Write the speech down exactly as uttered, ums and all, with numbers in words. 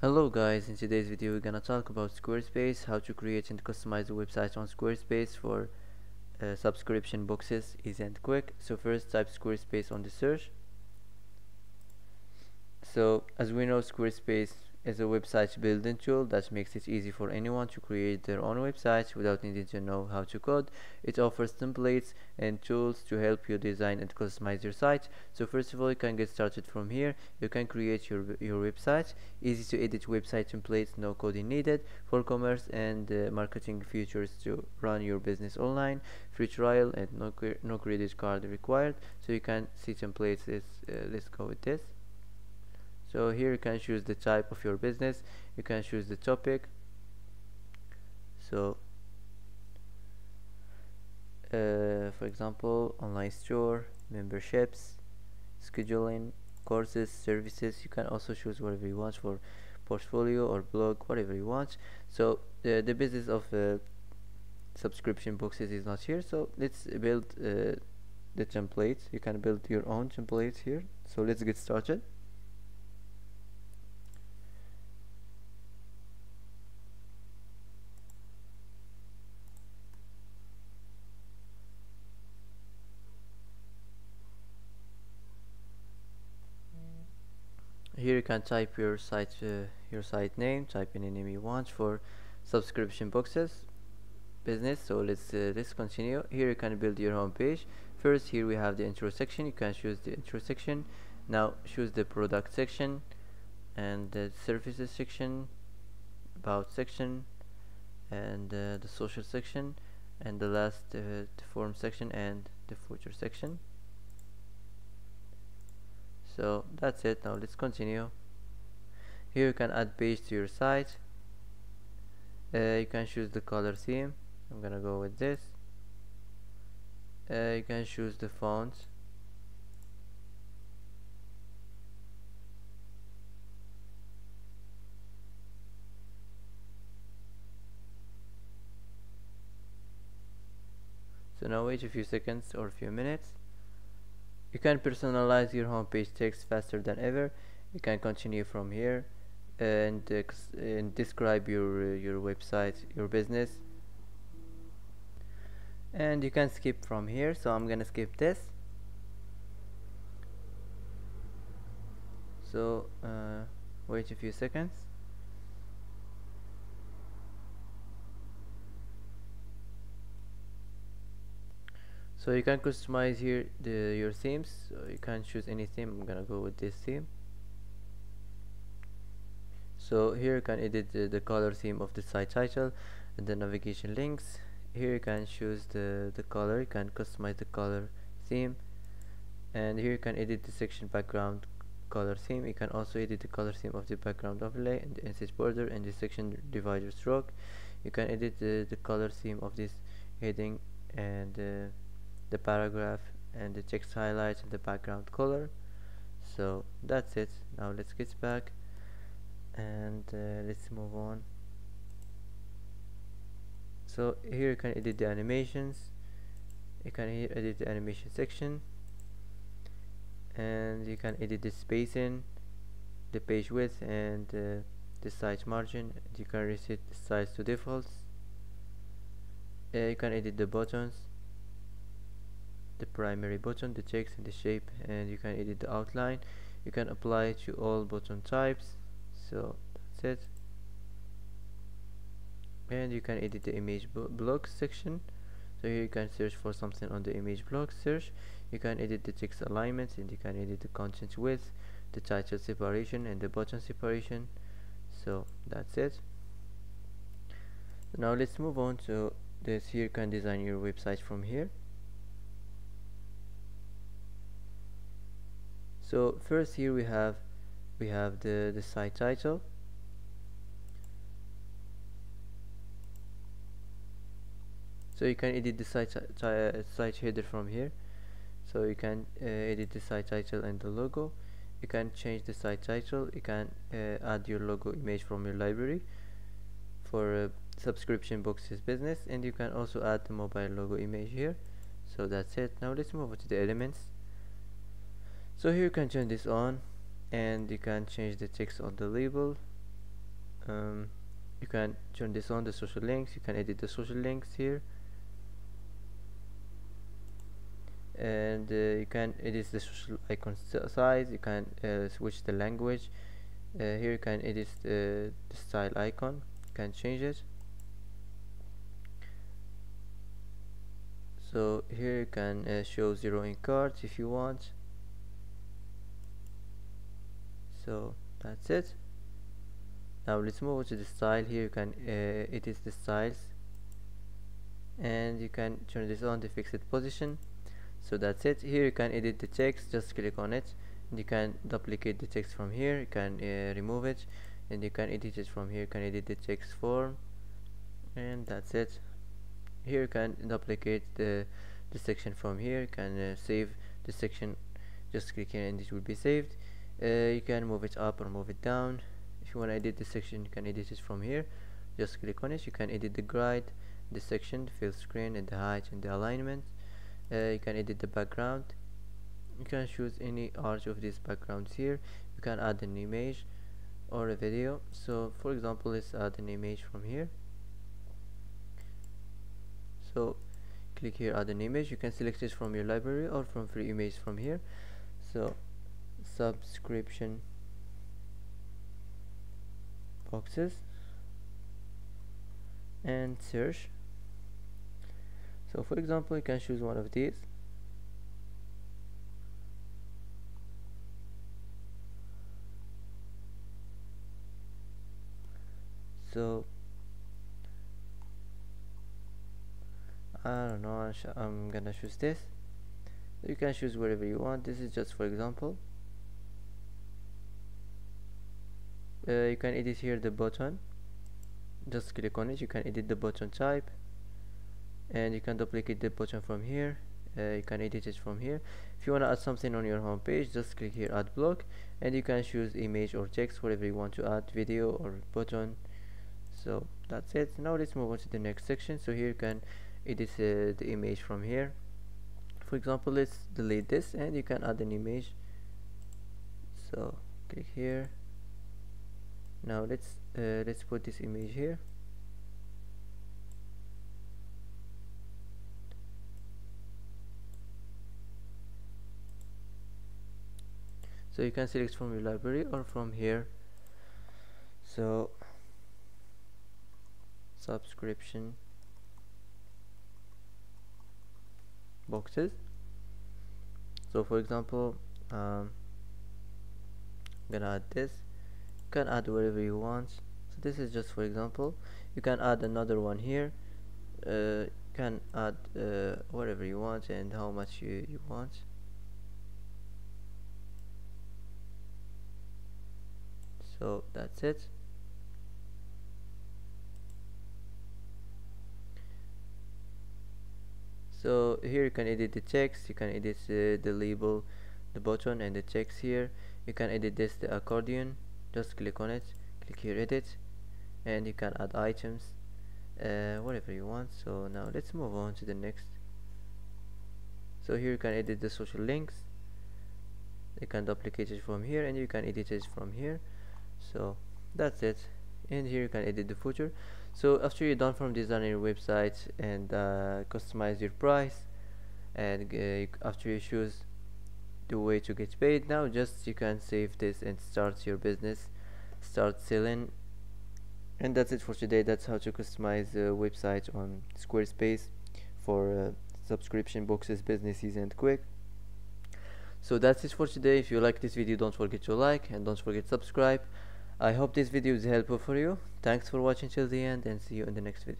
Hello guys, in today's video we're gonna talk about Squarespace, how to create and customize a website on Squarespace for uh, subscription boxes, easy and quick. So first type Squarespace on the search. So as we know, Squarespace is a website building tool that makes it easy for anyone to create their own website without needing to know how to code. It offers templates and tools to help you design and customize your site. So first of all, you can get started from here. You can create your, your website, easy to edit website templates, no coding needed, for commerce and uh, marketing features to run your business online, free trial and no, cre no credit card required. So you can see templates. Let's, uh, let's go with this. So here you can choose the type of your business, you can choose the topic. So uh, for example, online store, memberships, scheduling, courses, services. You can also choose whatever you want for portfolio or blog, whatever you want. So uh, the business of uh, subscription boxes is not here, so let's build uh, the template. You can build your own templates here, so let's get started. Here you can type your site uh, your site name, type in any name you want for subscription boxes, business. So let's uh, let's continue. Here you can build your home page. First, here we have the intro section. You can choose the intro section. Now choose the product section and the services section, about section, and uh, the social section, and the last uh, the form section and the footer section. So that's it. Now let's continue. Here you can add page to your site. Uh, you can choose the color theme. I'm gonna go with this. Uh, you can choose the font. So now wait a few seconds or a few minutes. You can personalize your homepage text faster than ever. You can continue from here and, uh, and describe your uh, your website, your business, and you can skip from here. So I'm gonna skip this. So uh, wait a few seconds. So you can customize here the, your themes. So you can choose any theme. I'm gonna go with this theme. So here you can edit the, the color theme of the site title and the navigation links. Here you can choose the, the color. You can customize the color theme, and here you can edit the section background color theme. You can also edit the color theme of the background overlay and the inset border and the section divider stroke. You can edit the, the color theme of this heading and uh, the paragraph and the text highlights and the background color. So that's it. Now let's get back and uh, let's move on. So here you can edit the animations. You can here edit the animation section, and you can edit the spacing, the page width, and uh, the size margin. You can reset the size to defaults. Uh, you can edit the buttons, the primary button, the text and the shape, and you can edit the outline. You can apply to all button types. So that's it. And you can edit the image blocks section. So here you can search for something on the image block search. You can edit the text alignment, and you can edit the content width, the title separation and the button separation. So that's it. Now let's move on to this. Here you can design your website from here. So first, here we have we have the the site title. So you can edit the site uh, site header from here. So you can uh, edit the site title and the logo. You can change the site title. You can uh, add your logo image from your library for uh, subscription boxes business, and you can also add the mobile logo image here. So that's it. Now let's move on to the elements. So here you can turn this on, and you can change the text on the label. um, you can turn this on, the social links. You can edit the social links here, and uh, you can edit the social icon size. You can uh, switch the language. Uh, here you can edit uh, the style icon. You can change it. So here you can uh, show zero in cards if you want. So that's it. Now let's move to the style. Here you can uh, edit the styles, and you can turn this on, the fixed position. So that's it. Here you can edit the text. Just click on it, and you can duplicate the text from here. You can uh, remove it, and you can edit it from here. You can edit the text form, and that's it. Here you can duplicate the, the section from here. You can uh, save the section. Just click here, and it will be saved. Uh, you can move it up or move it down. If you want to edit the section, you can edit it from here. Just click on it. You can edit the grid, the section, the fill screen, and the height and the alignment. Uh, you can edit the background. You can choose any art of these backgrounds here. You can add an image or a video. So for example, let's add an image from here. So click here, add an image. You can select it from your library or from free image from here. So subscription boxes, and search. So for example, you can choose one of these. So I don't know, I'm gonna choose this. You can choose wherever you want. This is just for example. Uh, you can edit here the button. Just click on it. You can edit the button type, and you can duplicate the button from here. Uh, you can edit it from here. If you want to add something on your home page, just click here, add block, and you can choose image or text, whatever you want to add, video or button. So that's it. Now let's move on to the next section. So here you can edit uh, the image from here. For example, let's delete this, and you can add an image. So click here. Now let's uh, let's put this image here. So you can select from your library or from here. So subscription boxes. So for example, um, I'm gonna add this. You can add wherever you want. So this is just for example. You can add another one here. Uh, you can add uh, whatever you want and how much you, you want. So that's it. So here you can edit the text. You can edit uh, the label, the button, and the text here. You can edit this, the accordion. Just click on it. Click here, edit, and you can add items, uh, whatever you want. So now let's move on to the next. So here you can edit the social links. You can duplicate it from here, and you can edit it from here. So that's it. And here you can edit the footer. So after you're done from designing your website and uh, customize your price, and uh, after you choose the way to get paid, now just you can save this and start your business, start selling. And that's it for today. That's how to customize a website on Squarespace for uh, subscription boxes, businesses, and quick. So that's it for today. If you like this video, don't forget to like, and don't forget to subscribe. I hope this video is helpful for you. Thanks for watching till the end, and see you in the next video.